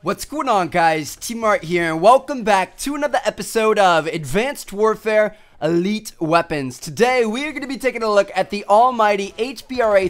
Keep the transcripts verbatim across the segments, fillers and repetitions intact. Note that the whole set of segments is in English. What's going on, guys? T-Mart here, and welcome back to another episode of Advanced Warfare Elite Weapons. Today, we are going to be taking a look at the almighty H B R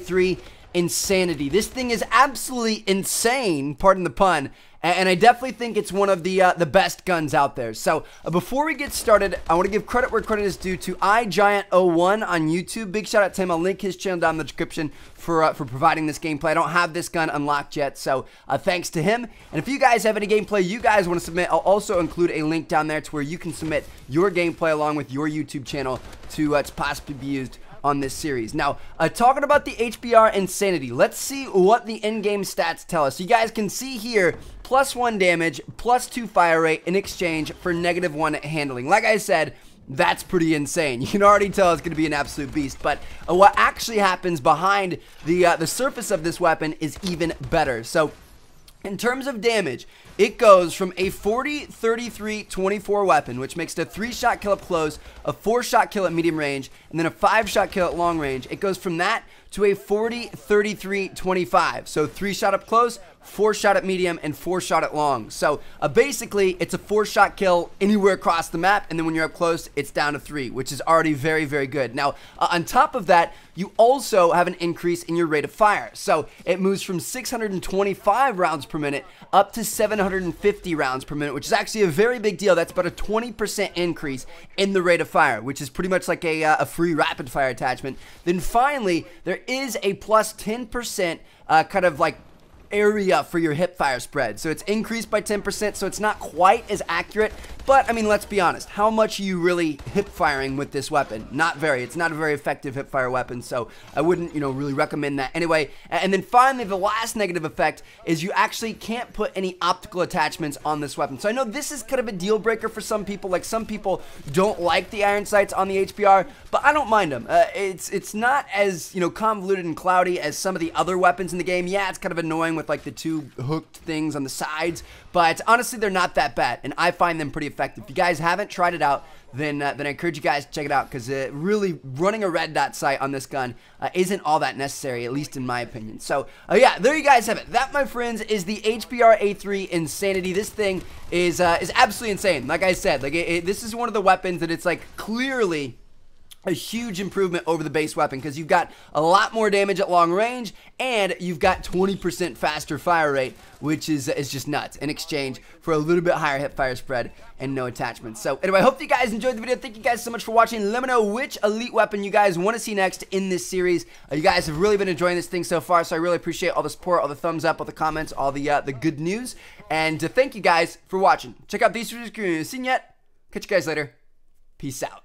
Insanity. This thing is absolutely insane, pardon the pun, and I definitely think it's one of the uh, the best guns out there. So, uh, before we get started, I want to give credit where credit is due to i Giant oh one on YouTube. Big shout out to him. I'll link his channel down in the description for uh, for providing this gameplay. I don't have this gun unlocked yet, so uh, thanks to him. And if you guys have any gameplay you guys want to submit, I'll also include a link down there to where you can submit your gameplay along with your YouTube channel to, uh, to possibly be used on this series. Now, uh, talking about the H B R Insanity, let's see what the in-game stats tell us. You guys can see here, plus one damage, plus two fire rate in exchange for negative one handling. Like I said, that's pretty insane. You can already tell it's going to be an absolute beast, but uh, what actually happens behind the, uh, the surface of this weapon is even better. So, in terms of damage, it goes from a forty, thirty-three, twenty-four weapon, which makes it a three shot kill up close, a four shot kill at medium range, and then a five shot kill at long range. It goes from that to a forty, thirty-three, twenty-five. So three shot up close, four shot at medium, and four shot at long. So uh, basically, it's a four shot kill anywhere across the map, and then when you're up close, it's down to three, which is already very, very good. Now, uh, on top of that, you also have an increase in your rate of fire. So it moves from six hundred twenty-five rounds per minute up to seven hundred fifty rounds per minute, which is actually a very big deal. That's about a twenty percent increase in the rate of fire, which is pretty much like a, uh, a free rapid fire attachment. Then finally, there is a plus ten percent uh, kind of like area for your hip fire spread. So it's increased by ten percent, so it's not quite as accurate. But I mean, let's be honest, how much are you really hip firing with this weapon? Not very. It's not a very effective hip fire weapon, so I wouldn't, you know, really recommend that anyway. And then finally, the last negative effect is you actually can't put any optical attachments on this weapon. So I know this is kind of a deal breaker for some people. Like, some people don't like the iron sights on the H B R, but I don't mind them. Uh, it's it's not as, you know, convoluted and cloudy as some of the other weapons in the game. Yeah, it's kind of annoying with like the two hooked things on the sides, but honestly, they're not that bad, and I find them pretty effective. If you guys haven't tried it out, then uh, then I encourage you guys to check it out, because uh, really running a red dot sight on this gun uh, isn't all that necessary, at least in my opinion. So uh, yeah, there you guys have it. That, my friends, is the H B R Insanity. This thing is uh, is absolutely insane. Like I said, like it, it, this is one of the weapons that it's like clearly a huge improvement over the base weapon, because you've got a lot more damage at long range, and you've got twenty percent faster fire rate, which is, is just nuts, in exchange for a little bit higher hip fire spread and no attachments. So anyway, I hope you guys enjoyed the video. Thank you guys so much for watching. Let me know which elite weapon you guys want to see next in this series. Uh, you guys have really been enjoying this thing so far, so I really appreciate all the support, all the thumbs up, all the comments, all the uh, the good news, and uh, thank you guys for watching. Check out these videos if you haven't seen yet. Catch you guys later. Peace out.